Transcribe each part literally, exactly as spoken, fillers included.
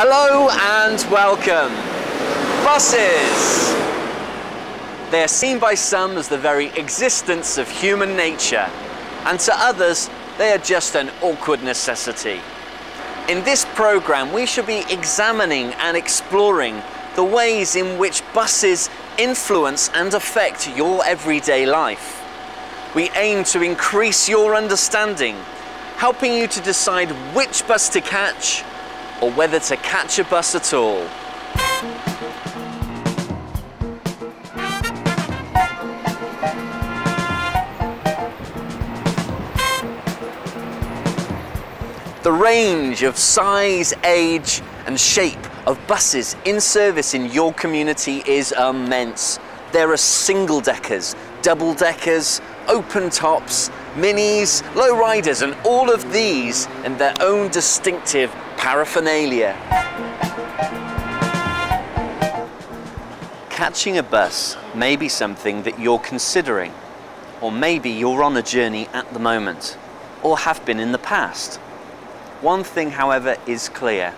Hello and welcome. Buses. They are seen by some as the very existence of human nature, and to others they are just an awkward necessity. In this program we shall be examining and exploring the ways in which buses influence and affect your everyday life. We aim to increase your understanding, helping you to decide which bus to catch or whether to catch a bus at all. The range of size, age and shape of buses in service in your community is immense. There are single-deckers, double-deckers, open tops, minis, low-riders, and all of these and their own distinctive paraphernalia. Catching a bus may be something that you're considering, or maybe you're on a journey at the moment, or have been in the past. One thing, however, is clear.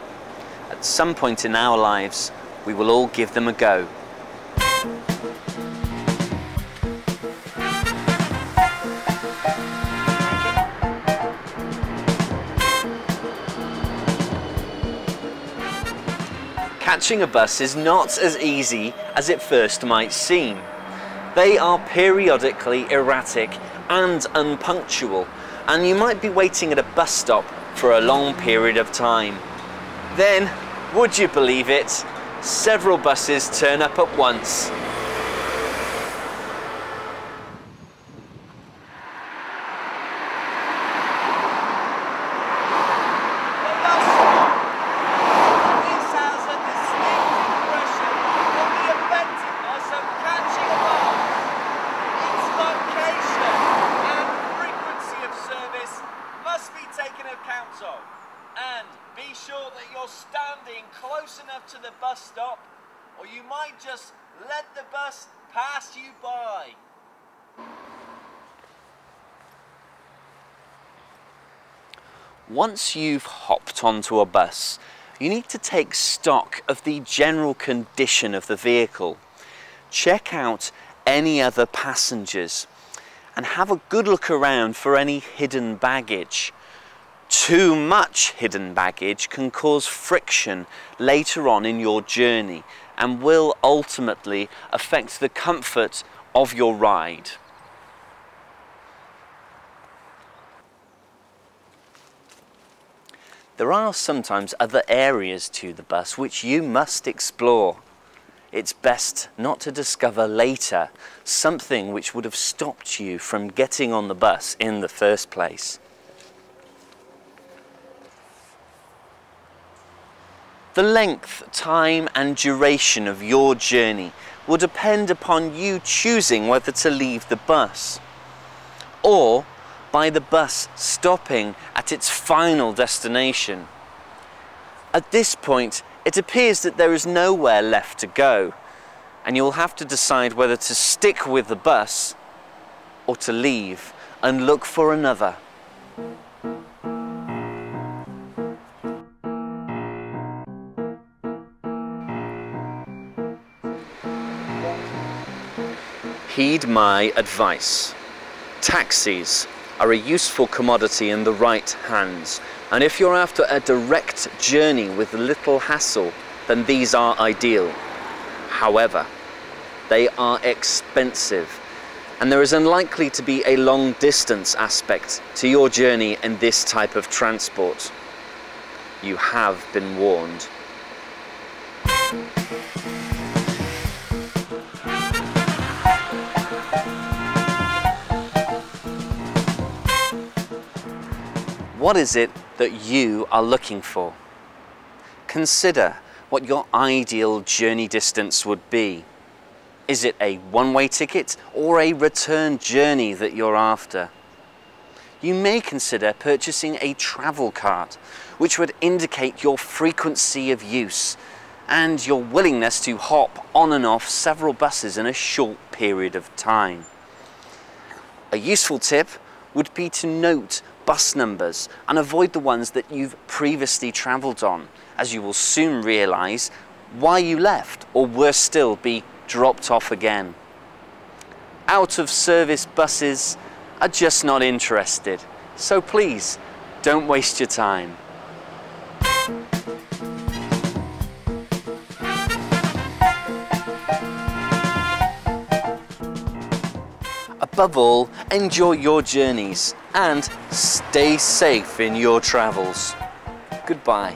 At some point in our lives, we will all give them a go. Catching a bus is not as easy as it first might seem. They are periodically erratic and unpunctual, and you might be waiting at a bus stop for a long period of time. Then, would you believe it, several buses turn up at once. Once you've hopped onto a bus, you need to take stock of the general condition of the vehicle. Check out any other passengers and have a good look around for any hidden baggage. Too much hidden baggage can cause friction later on in your journey and will ultimately affect the comfort of your ride. There are sometimes other areas to the bus which you must explore. It's best not to discover later something which would have stopped you from getting on the bus in the first place. The length, time and duration of your journey will depend upon you choosing whether to leave the bus or by the bus stopping at its final destination. At this point, it appears that there is nowhere left to go, and you will have to decide whether to stick with the bus or to leave and look for another. Heed my advice. Taxis are a useful commodity in the right hands, and if you're after a direct journey with little hassle, then these are ideal. However, they are expensive, and there is unlikely to be a long distance aspect to your journey in this type of transport. You have been warned. What is it that you are looking for? Consider what your ideal journey distance would be. Is it a one-way ticket or a return journey that you're after? You may consider purchasing a travel card, which would indicate your frequency of use and your willingness to hop on and off several buses in a short period of time. A useful tip would be to note bus numbers and avoid the ones that you've previously travelled on, as you will soon realise why you left, or worse still, be dropped off again. Out-of-service buses are just not interested, so please don't waste your time. Above all, enjoy your journeys and stay safe in your travels. Goodbye.